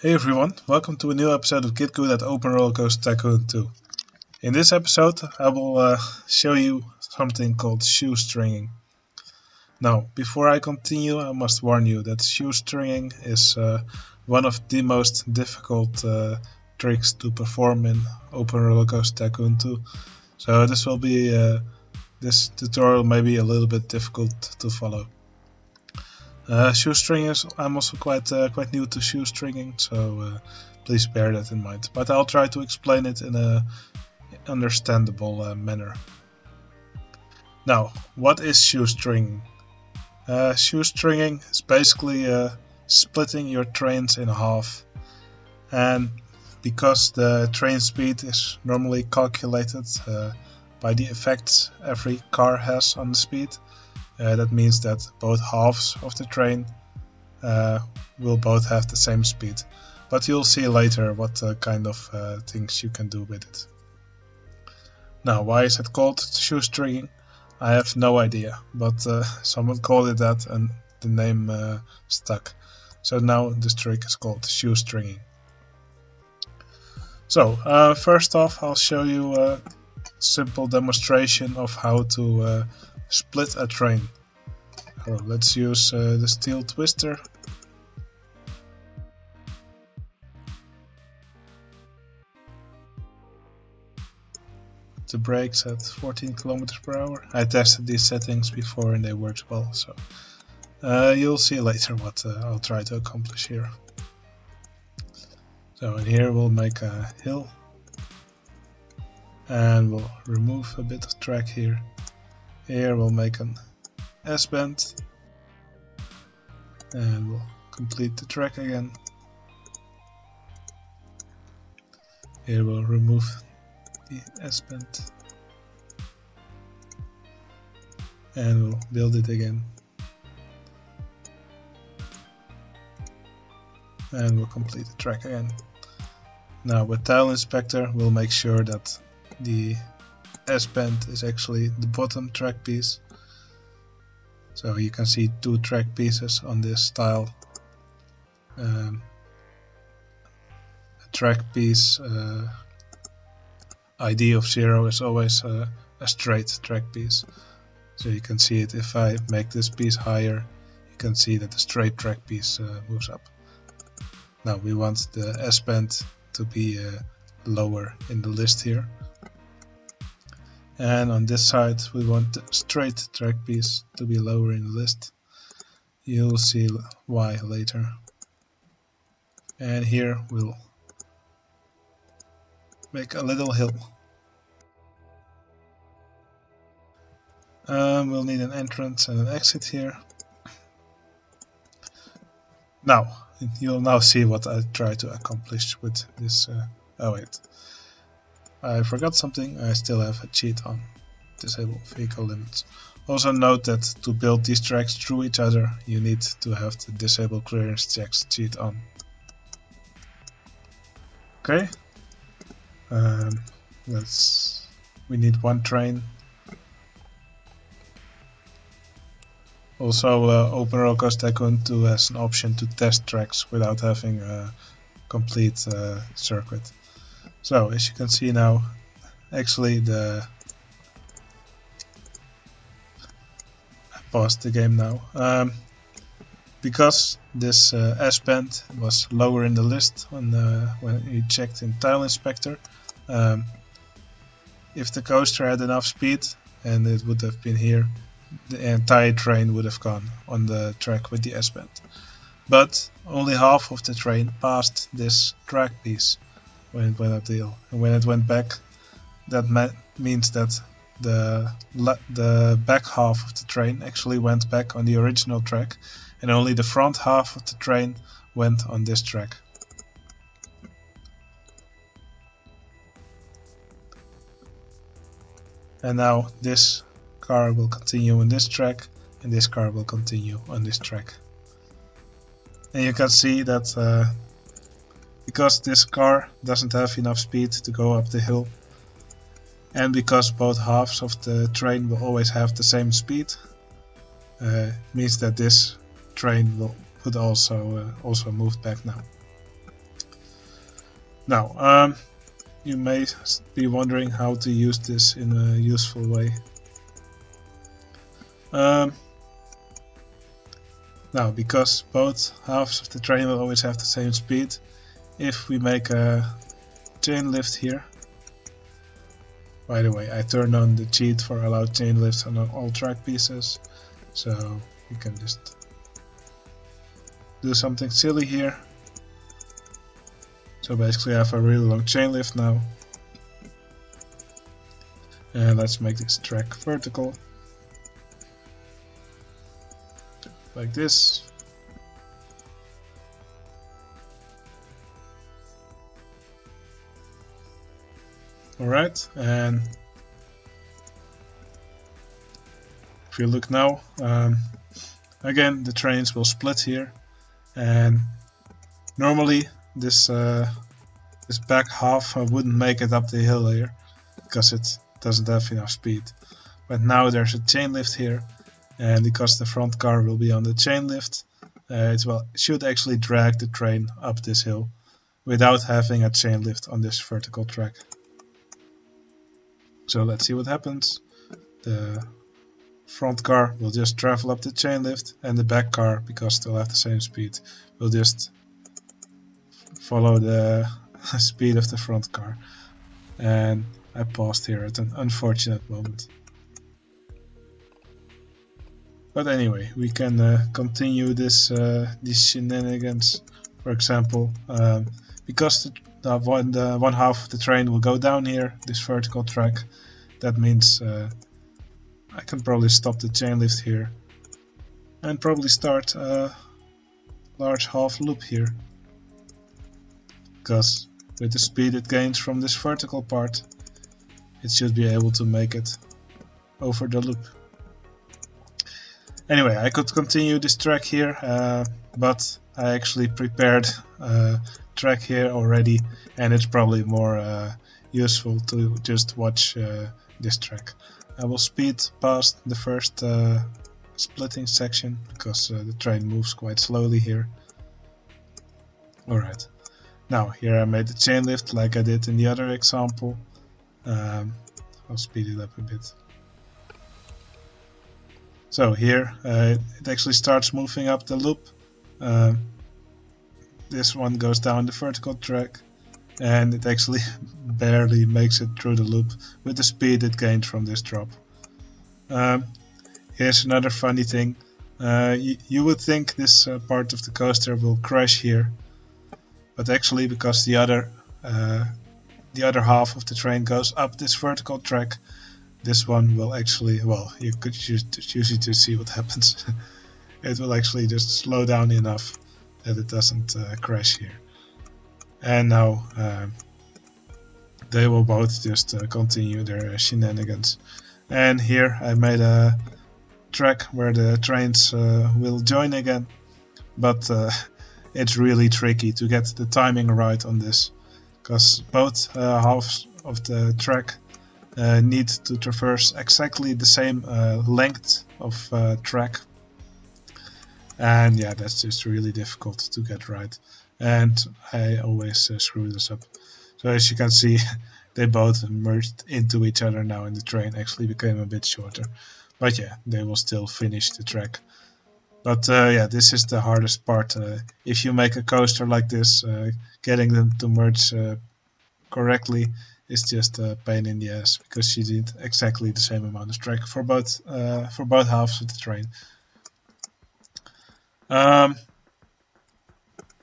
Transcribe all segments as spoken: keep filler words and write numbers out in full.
Hey everyone, welcome to a new episode of Git Gud at Open Roller Coaster Tycoon two. In this episode I will uh, show you something called shoestringing. Now, before I continue I must warn you that shoestringing is uh, one of the most difficult uh, tricks to perform in Open Roller Coaster Tycoon two. So this will be, uh, this tutorial may be a little bit difficult to follow. Uh, shoestringers, I'm also quite uh, quite new to shoestringing, so uh, please bear that in mind. But I'll try to explain it in a understandable uh, manner. Now, what is shoestringing? Uh, shoestringing is basically uh, splitting your trains in half, and because the train speed is normally calculated uh, by the effects every car has on the speed. Uh, that means that both halves of the train uh, will both have the same speed. But you'll see later what uh, kind of uh, things you can do with it. Now, why is it called shoestringing? I have no idea, but uh, someone called it that and the name uh, stuck. So now this trick is called shoestringing. So, uh, first off I'll show you a simple demonstration of how to uh, split a train. So let's use uh, the steel twister. The brakes at fourteen kilometers per hour. I tested these settings before and they worked well, so uh, you'll see later what uh, I'll try to accomplish here. So in here we'll make a hill and we'll remove a bit of track here. Here we'll make an S-bend and we'll complete the track again. Here we'll remove the S-bend and we'll build it again. And we'll complete the track again. Now with Tile Inspector we'll make sure that the S-bend is actually the bottom track piece, so you can see two track pieces on this tile. Um, a track piece uh, I D of zero is always uh, a straight track piece, so you can see it. If I make this piece higher, you can see that the straight track piece uh, moves up. Now we want the S-bend to be uh, lower in the list here. And on this side we want the straight track piece to be lower in the list. You'll see why later. And here we'll make a little hill. Um, we'll need an entrance and an exit here. Now, you'll now see what I try to accomplish with this... Uh, oh wait. I forgot something. I still have a cheat on. Disable vehicle limits. Also note that to build these tracks through each other you need to have the disable clearance checks cheat on. Okay. Um, let's... we need one train. Also uh, Open Roller Coaster Tycoon two has an option to test tracks without having a complete uh, circuit. So, as you can see now, actually the... I paused the game now. Um, because this uh, S-bend was lower in the list when, uh, when you checked in Tile Inspector, um, if the coaster had enough speed, and it would have been here, the entire train would have gone on the track with the S-bend. But only half of the train passed this track piece when it went up the hill, and when it went back, that means that the the back half of the train actually went back on the original track, and only the front half of the train went on this track. And now this car will continue on this track, and this car will continue on this track. And you can see that uh, because this car doesn't have enough speed to go up the hill, and because both halves of the train will always have the same speed, uh, means that this train will, would also, uh, also move back now. Now, um, you may be wondering how to use this in a useful way. Um, now, because both halves of the train will always have the same speed, if we make a chain lift here. By the way, I turned on the cheat for allowed chain lifts on all track pieces, so you can just do something silly here. So basically I have a really long chain lift now. And let's make this track vertical. Like this. Alright, and if you look now, um, again the trains will split here, and normally this uh, this back half I wouldn't make it up the hill here because it doesn't have enough speed. But now there's a chain lift here, and because the front car will be on the chain lift, uh, it will it should actually drag the train up this hill without having a chain lift on this vertical track. So let's see what happens. The front car will just travel up the chain lift, and the back car, because they'll have the same speed, will just follow the speed of the front car. And I paused here at an unfortunate moment. But anyway, we can uh, continue this uh, these shenanigans. For example, um, because the The one, the one half of the train will go down here, this vertical track. That means uh, I can probably stop the chain lift here and probably start a large half loop here, because with the speed it gains from this vertical part, it should be able to make it over the loop. Anyway, I could continue this track here, uh, but I actually prepared uh, track here already, and it's probably more uh, useful to just watch uh, this track. I will speed past the first uh, splitting section because uh, the train moves quite slowly here. Alright, now here I made the chain lift like I did in the other example. um, I'll speed it up a bit. So here uh, it actually starts moving up the loop. uh, This one goes down the vertical track, and it actually barely makes it through the loop with the speed it gained from this drop. Um, here's another funny thing. Uh, you, you would think this uh, part of the coaster will crash here, but actually, because the other uh, the other half of the train goes up this vertical track, this one will actually, well, you could choose it to see what happens. It will actually just slow down enough that it doesn't uh, crash here. And now uh, they will both just uh, continue their shenanigans. And here I made a track where the trains uh, will join again, but uh, it's really tricky to get the timing right on this, because both uh, halves of the track uh, need to traverse exactly the same uh, length of uh, track. And yeah, that's just really difficult to get right, and I always uh, screw this up. So as you can see, they both merged into each other now, and the train actually became a bit shorter. But yeah, they will still finish the track. But uh, yeah, this is the hardest part. Uh, if you make a coaster like this, uh, getting them to merge uh, correctly is just a pain in the ass, because you need exactly the same amount of track for both uh, for both halves of the train. Um,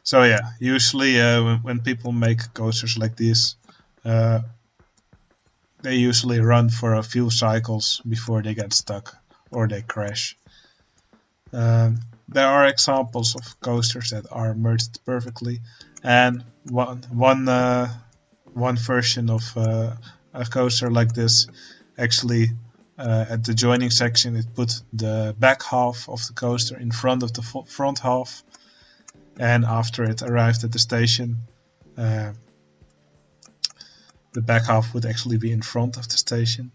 so yeah, usually uh, when, when people make coasters like this, uh, they usually run for a few cycles before they get stuck or they crash. Um, there are examples of coasters that are merged perfectly, and one, one, uh, one version of uh, a coaster like this actually, Uh, at the joining section, it put the back half of the coaster in front of the front half, and after it arrived at the station, uh, the back half would actually be in front of the station.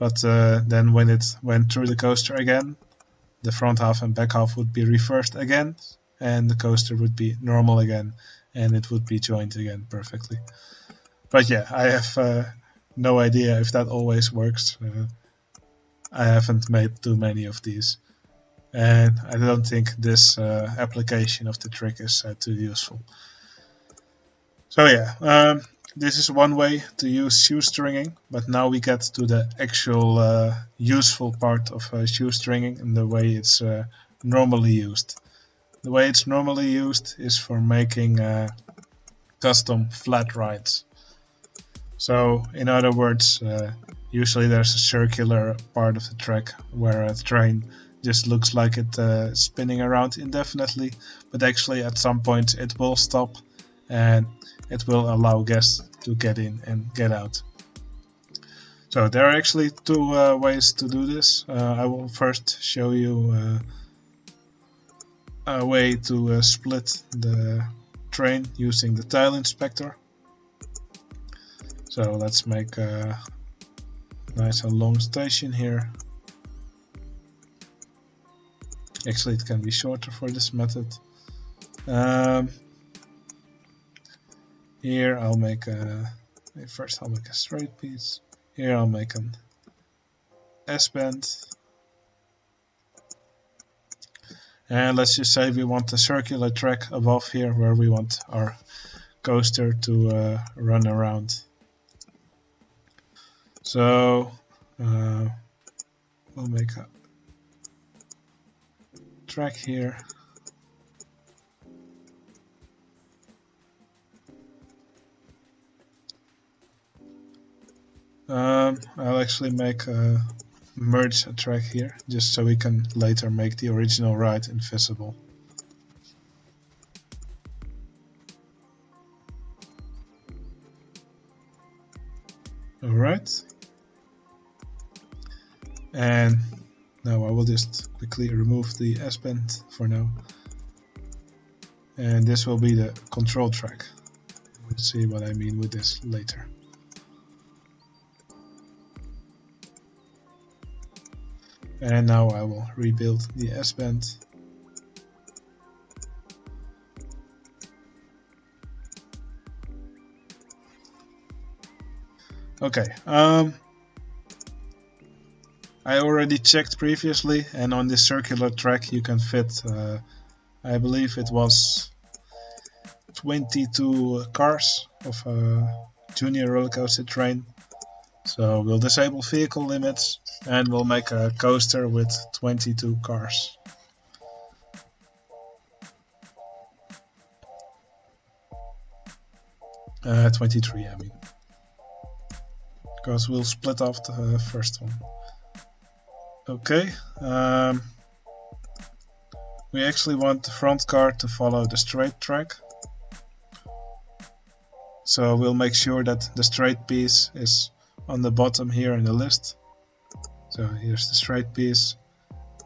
But uh, then when it went through the coaster again, the front half and back half would be reversed again, and the coaster would be normal again, and it would be joined again perfectly. But yeah, I have uh, no idea if that always works. Uh, I haven't made too many of these, and I don't think this uh, application of the trick is uh, too useful. So yeah, um, this is one way to use shoestringing, but now we get to the actual uh, useful part of uh, shoestringing and the way it's uh, normally used. The way it's normally used is for making uh, custom flat rides. So in other words, uh, usually there's a circular part of the track where a train just looks like it's uh, spinning around indefinitely, but actually at some point it will stop and it will allow guests to get in and get out. So there are actually two uh, ways to do this. Uh, I will first show you uh, a way to uh, split the train using the Tile Inspector. So let's make a nice and long station here. Actually, it can be shorter for this method. Um, Here I'll make a, first I'll make a straight piece, here I'll make an S-bend. And let's just say we want a circular track above here where we want our coaster to uh, run around. So uh, we'll make a track here. Um, I'll actually make a merge a track here, just so we can later make the original ride invisible. Alright. And now I will just quickly remove the S-bend for now. And this will be the control track. We'll see what I mean with this later. And now I will rebuild the S-bend. Okay, um, I already checked previously, and on this circular track you can fit, uh, I believe it was twenty-two cars of a junior roller coaster train. So we'll disable vehicle limits and we'll make a coaster with twenty-two cars. Uh, twenty-three, I mean. Because we'll split off the uh, first one. Okay. Um, we actually want the front car to follow the straight track. So we'll make sure that the straight piece is on the bottom here in the list. So here's the straight piece,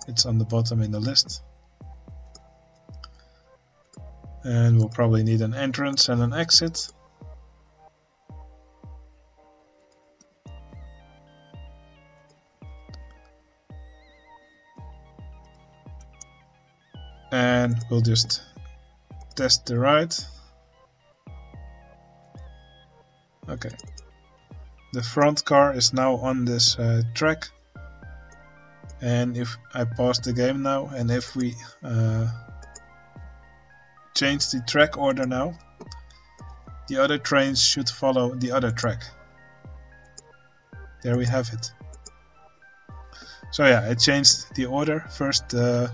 it's on the bottom in the list. And we'll probably need an entrance and an exit. And we'll just test the ride. Okay. The front car is now on this uh, track, and if I pause the game now, and if we uh, change the track order now, the other trains should follow the other track. There we have it. So yeah, I changed the order. First the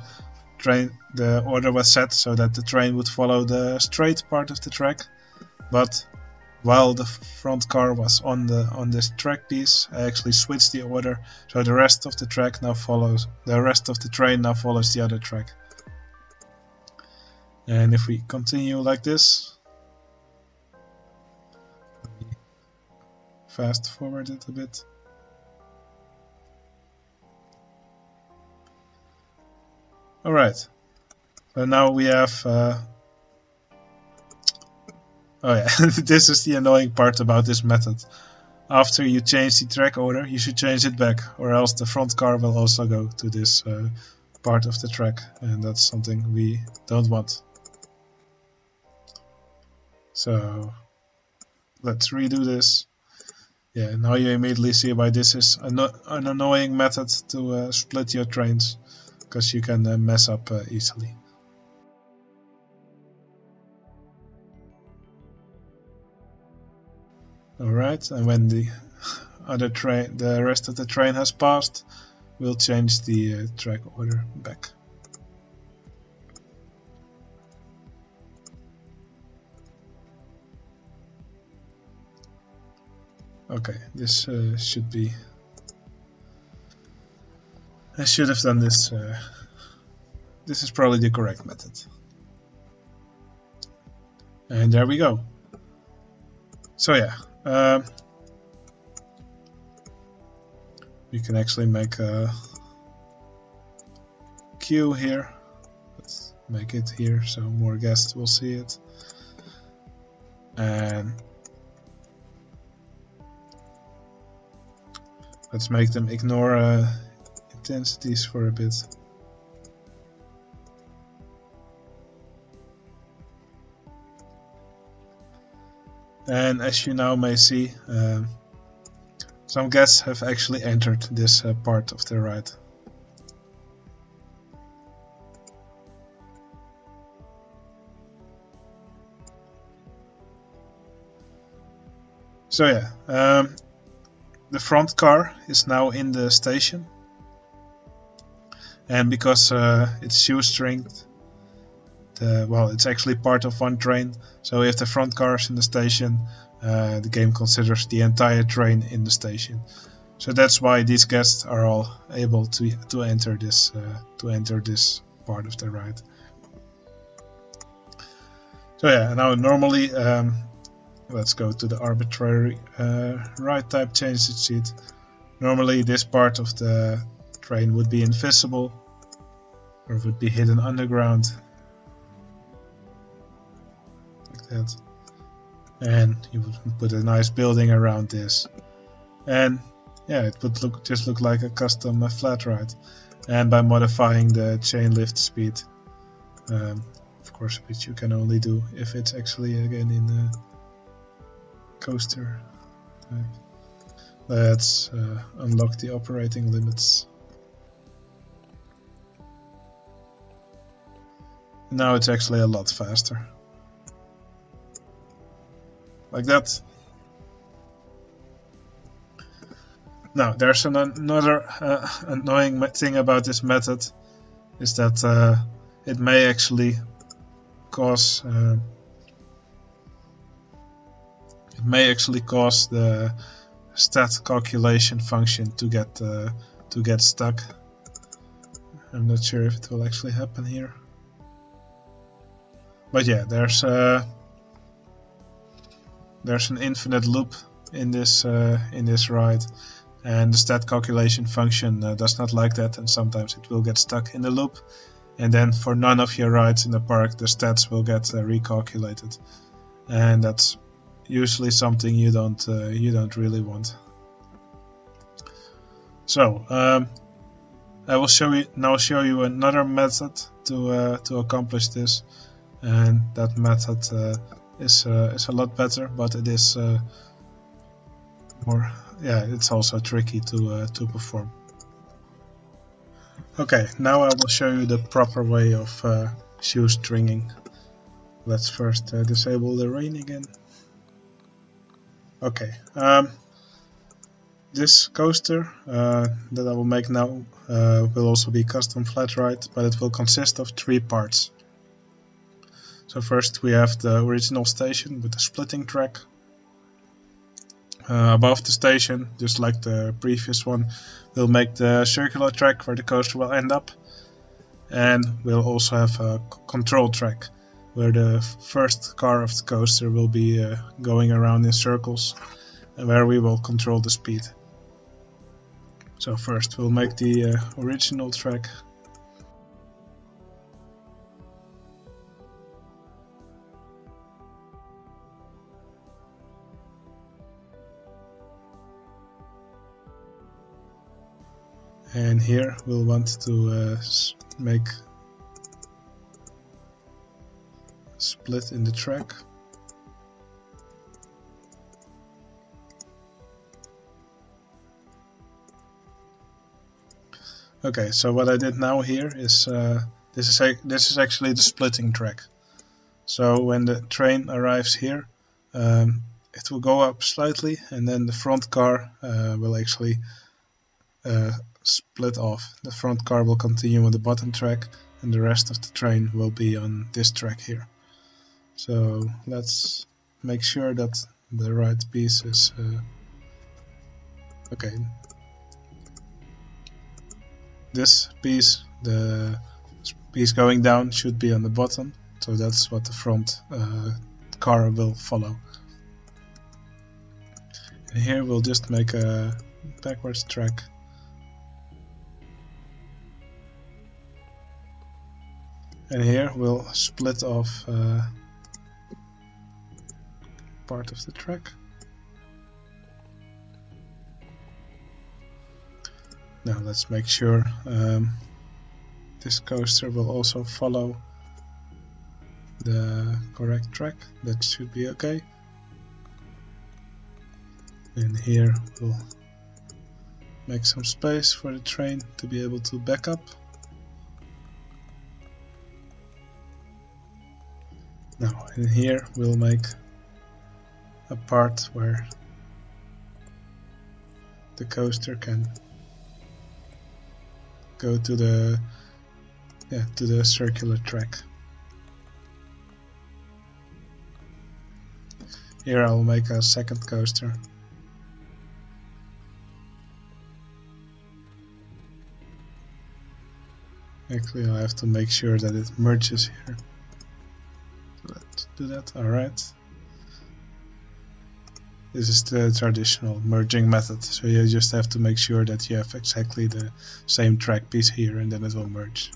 train, the order was set so that the train would follow the straight part of the track, but while the front car was on the on this track piece, I actually switched the order, so the rest of the track now follows the rest of the train now follows the other track. And if we continue like this, fast forward it a bit. All right. So now we have. Uh, Oh yeah, this is the annoying part about this method. After you change the track order, you should change it back, or else the front car will also go to this uh, part of the track, and that's something we don't want. So let's redo this. Yeah, now you immediately see why this is an, an annoying method to uh, split your trains, because you can uh, mess up uh, easily. Alright, and when the other train, the rest of the train has passed, we'll change the uh, track order back. Okay, this uh, should be. I should have done this. Uh, this is probably the correct method. And there we go. So yeah. Um, we can actually make a queue here. Let's make it here so more guests will see it. And let's make them ignore uh, intensities for a bit. And as you now may see, um, some guests have actually entered this uh, part of the ride. So yeah, um, the front car is now in the station, and because uh, it's shoestringed, Uh, well, it's actually part of one train, so if the front car is in the station, uh, the game considers the entire train in the station. So that's why these guests are all able to to enter this uh, to enter this part of the ride. So yeah, now normally um, let's go to the arbitrary uh, ride type change sheet. Normally this part of the train would be invisible, or would be hidden underground. That. And you would put a nice building around this, and yeah, it would look just look like a custom uh, flat ride. And by modifying the chain lift speed, um, of course, which you can only do if it's actually again in the coaster type. Let's uh, unlock the operating limits. Now it's actually a lot faster. Like that. Now there's an, another uh, annoying thing about this method, is that uh, it may actually cause uh, it may actually cause the stat calculation function to get uh, to get stuck. I'm not sure if it will actually happen here, but yeah, there's uh, There's an infinite loop in this uh, in this ride, and the stat calculation function uh, does not like that, and sometimes it will get stuck in the loop, and then for none of your rides in the park the stats will get uh, recalculated, and that's usually something you don't uh, you don't really want. So um, I will show you now show you another method to uh, to accomplish this, and that method. Uh, Is, uh, is a lot better, but it is uh, more. Yeah, it's also tricky to uh, to perform. Okay, now I will show you the proper way of uh, shoestringing. Let's first uh, disable the rain again. Okay, um, this coaster uh, that I will make now uh, will also be custom flat ride, but it will consist of three parts. So first we have the original station with the splitting track. Uh, above the station, just like the previous one, we'll make the circular track where the coaster will end up. And we'll also have a control track where the first car of the coaster will be uh, going around in circles, and where we will control the speed. So first we'll make the uh, original track. And here we'll want to uh, make a split in the track. Okay, so what I did now here is uh, this is this is actually the splitting track. So when the train arrives here, um, it will go up slightly, and then the front car uh, will actually uh, split off. The front car will continue on the bottom track, and the rest of the train will be on this track here. So let's make sure that the right piece is uh, okay. This piece, the piece going down, should be on the bottom, so that's what the front uh, car will follow. And here we'll just make a backwards track. And here we'll split off uh, part of the track. Now let's make sure um, this coaster will also follow the correct track. That should be okay. And here we'll make some space for the train to be able to back up. Now in here we'll make a part where the coaster can go to the yeah to the circular track. Here I'll make a second coaster. Actually, I have to make sure that it merges here. Let's do that. All right. This is the traditional merging method, so you just have to make sure that you have exactly the same track piece here, and then it will merge.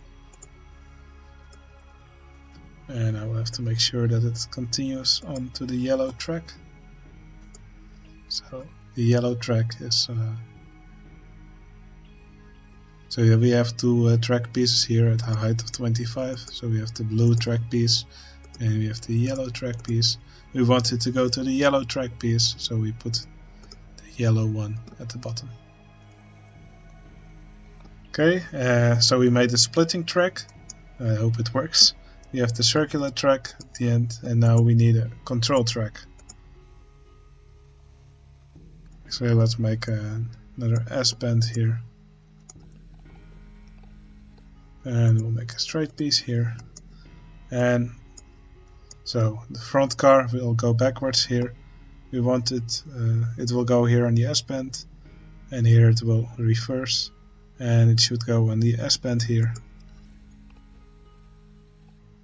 And I will have to make sure that it continues on to the yellow track. So the yellow track is... Uh, so we have two uh, track pieces here at a height of twenty-five, so we have the blue track piece and we have the yellow track piece. We want it to go to the yellow track piece, so we put the yellow one at the bottom. Okay, uh, so we made a splitting track. I hope it works. We have the circular track at the end, and now we need a control track. So let's make uh, another S-bend here. And we'll make a straight piece here. And so the front car will go backwards here. We want it, uh, it will go here on the S-bend, and here it will reverse, and it should go on the S-bend here.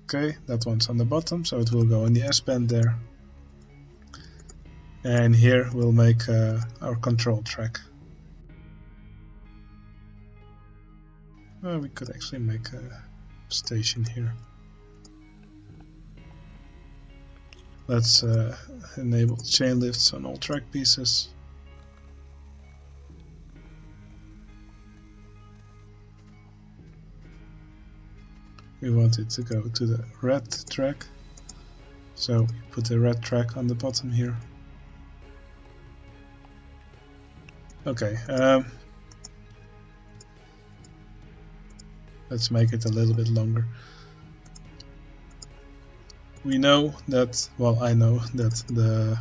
Okay, that one's on the bottom, so it will go on the S-bend there. And here we'll make uh, our control track. Well, we could actually make a station here. Let's uh, enable chain lifts on all track pieces. We want it to go to the red track, so we put the red track on the bottom here. Okay, um, let's make it a little bit longer. We know that, well, I know that the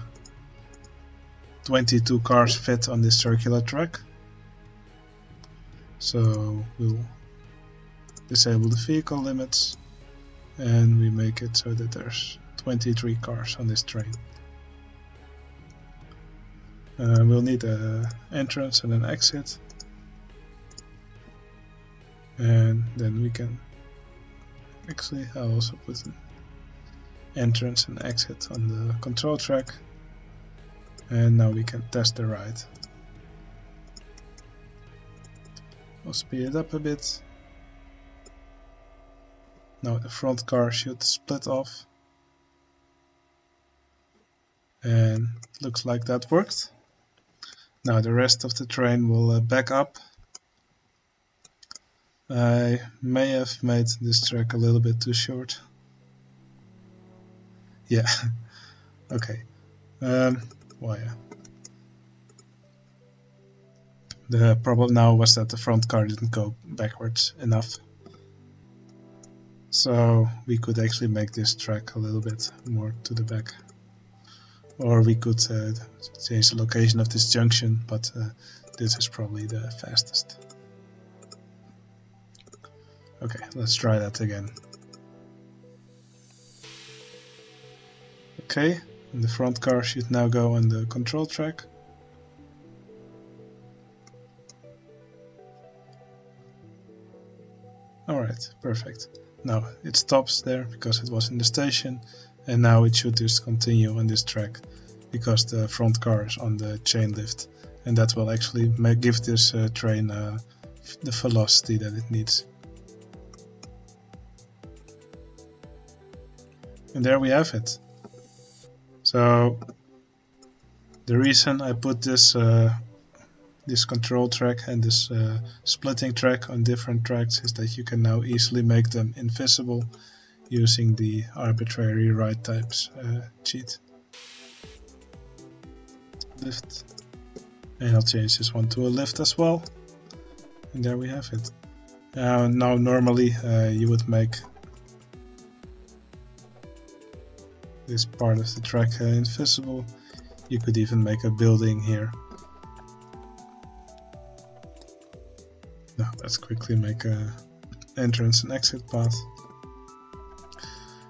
twenty-two cars fit on this circular track. So we'll disable the vehicle limits, and we make it so that there's twenty-three cars on this train. Uh, we'll need an entrance and an exit, and then we can actually I'll also put in entrance and exit on the control track, and now we can test the ride. We'll speed it up a bit. Now the front car should split off, and it looks like that worked. Now the rest of the train will uh, back up. I may have made this track a little bit too short. Yeah. Okay. Um, well, yeah. The problem now was that the front car didn't go backwards enough. So we could actually make this track a little bit more to the back. Or we could uh, change the location of this junction, but uh, this is probably the fastest. Okay, let's try that again. Okay, and the front car should now go on the control track. Alright, perfect. Now it stops there because it was in the station, and now it should just continue on this track because the front car is on the chain lift, and that will actually make, give this uh, train uh, the velocity that it needs. And there we have it. So the reason I put this uh, this control track and this uh, splitting track on different tracks is that you can now easily make them invisible using the arbitrary ride types uh, cheat. Lift, and I'll change this one to a lift as well, and there we have it. Uh, now normally uh, you would make this part of the track uh, invisible. You could even make a building here. Now let's quickly make a entrance and exit path.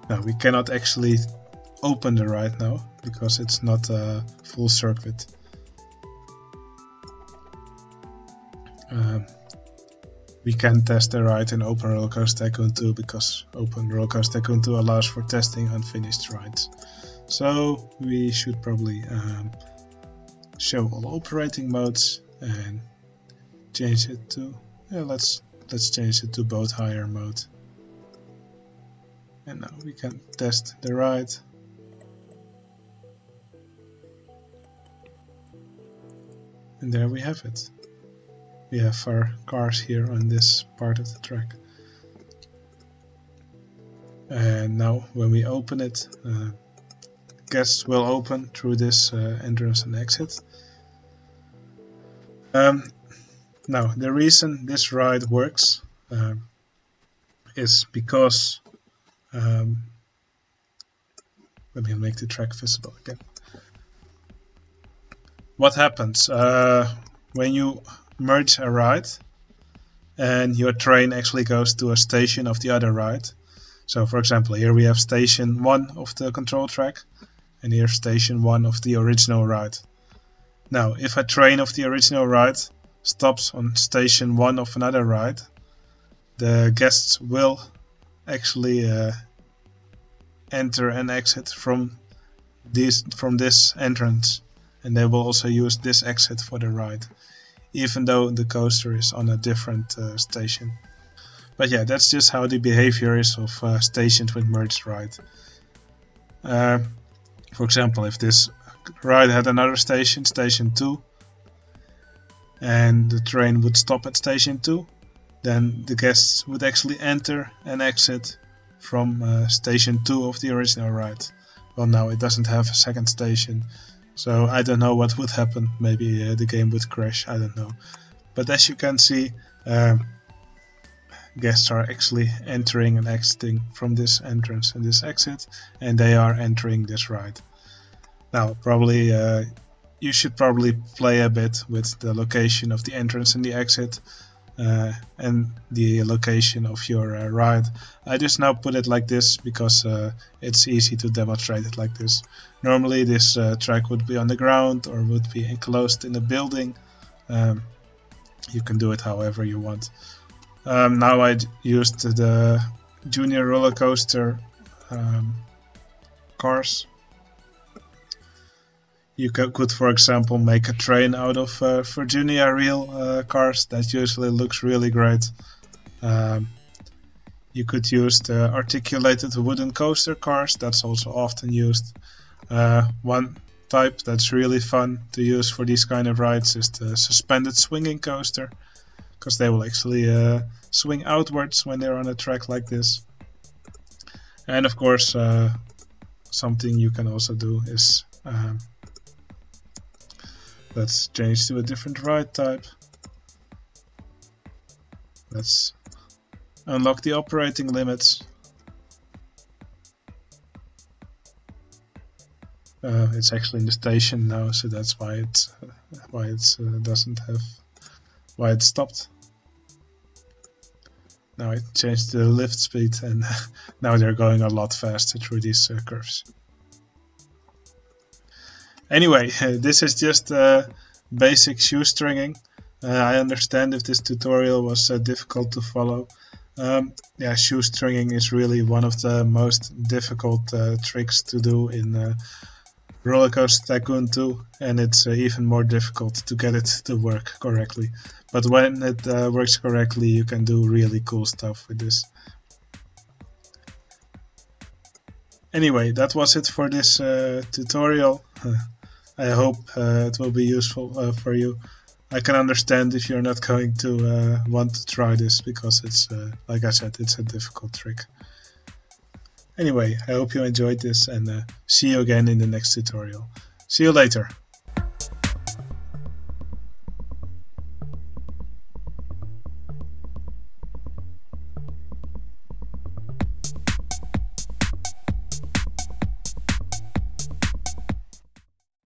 Now we cannot actually open the ride now because it's not a full circuit. Um, We can test the ride in Open Roller Coaster Tycoon two because Open Roller Coaster Tycoon two allows for testing unfinished rides. So we should probably um, show all operating modes and change it to yeah, let's let's change it to boat hire mode. And now we can test the ride. And there we have it. We have our cars here on this part of the track. And now when we open it, uh, guests will open through this uh, entrance and exit. Um, now the reason this ride works uh, is because, um, let me make the track visible again. What happens uh, when you merge a ride and your train actually goes to a station of the other ride? So for example, here we have station one of the control track, and here's station one of the original ride. Now if a train of the original ride stops on station one of another ride, the guests will actually uh, enter and exit from these from this entrance, and they will also use this exit for the ride, even though the coaster is on a different uh, station. But yeah, that's just how the behavior is of uh, stations with merged ride. Uh, for example, if this ride had another station, station two, and the train would stop at station two, then the guests would actually enter and exit from uh, station two of the original ride. Well, now it doesn't have a second station, so I don't know what would happen. Maybe uh, the game would crash, I don't know. But as you can see, uh, guests are actually entering and exiting from this entrance and this exit, and they are entering this ride. Now probably uh, you should probably play a bit with the location of the entrance and the exit uh, and the location of your uh, ride. I just now put it like this because uh, it's easy to demonstrate it like this. Normally this uh, track would be on the ground or would be enclosed in a building. Um, you can do it however you want. Um, now I used the Junior Roller Coaster um, cars. You could, for example, make a train out of uh, Virginia Reel uh, cars. That usually looks really great. Um, you could use the articulated wooden coaster cars. That's also often used. Uh, one type that's really fun to use for these kind of rides is the suspended swinging coaster, because they will actually uh, swing outwards when they're on a track like this. And of course, uh, something you can also do is um, let's change to a different ride type. Let's unlock the operating limits. Uh, it's actually in the station now, so that's why it why it uh, doesn't have why it stopped. Now it changed the lift speed, and now they're going a lot faster through these uh, curves. Anyway, uh, this is just uh, basic shoestringing. Uh, I understand if this tutorial was uh, difficult to follow. Um, yeah, shoestringing is really one of the most difficult uh, tricks to do in uh, Roller Coaster Tycoon two, and it's uh, even more difficult to get it to work correctly. But when it uh, works correctly, you can do really cool stuff with this. Anyway, that was it for this uh, tutorial. I hope uh, it will be useful uh, for you. I can understand if you're not going to uh, want to try this, because it's, uh, like I said, it's a difficult trick. Anyway, I hope you enjoyed this, and uh, see you again in the next tutorial. See you later!